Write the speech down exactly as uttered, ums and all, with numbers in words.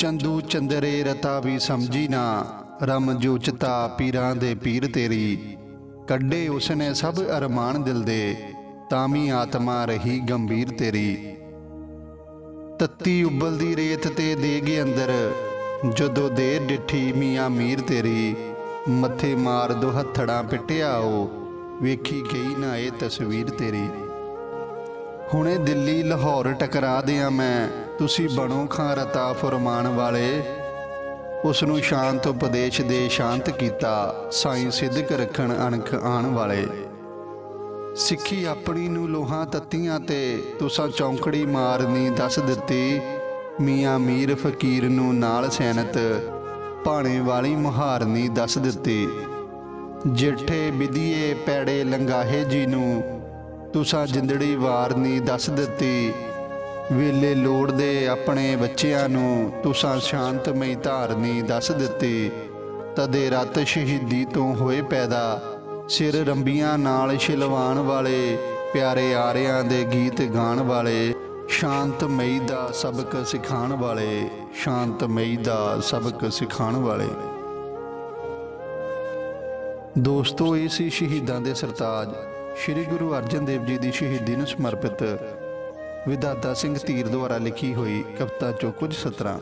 चंदू चंदरे रता भी समझी ना, रम जोचता पीरां दे पीर तेरी। कड्डे उसने सब अरमान दिल दे, तामी आत्मा रही गंभीर तेरी। तत्ती उबलदी रेत ते देगे अंदर, जदों देर डिठी मियाँ मीर तेरी। मथे मार दो हथड़ा पिटियाओ, वेखी गई ना ये तस्वीर तेरी। हुणे दिल्ली लाहौर टकरा दिया मैं, तुसी बनो खां रता फुरमान वाले। उसनू शांत उपदेश दे शांत कीता, साईं सिद्धक रखन अणख आण वाले। सिक्खी अपनी नू लोहां तत्तियां ते, तुसां चौंकड़ी मारनी दस दित्ती। मियाँ मीर फकीर नू नाल सैनत, भाणे वाली मुहारनी दस दित्ती। जेठे बिधिए पैड़े लंगाहे जी नू, तुसा जिंदड़ी वारनी दस दित्ती। वेले लोड़ दे अपने बच्चियां नू, तुसा शांतमई धारनी दस दित्ती। तदे रत शहीदी तो होए पैदा, सिर रंबियां नाल छिलवाण वाले। प्यारे आरियां दे गीत गाण वाले, शांतमई दा सबक सिखाण वाले। शांतमई दा सबक सिखाण वाले। दोस्तों, ये सी शहीदां दे सरताज श्री गुरु अर्जन देव जी की शहीदी में समर्पित विधाता सिंह धीर द्वारा लिखी हुई कविता चो कुछ सत्रां।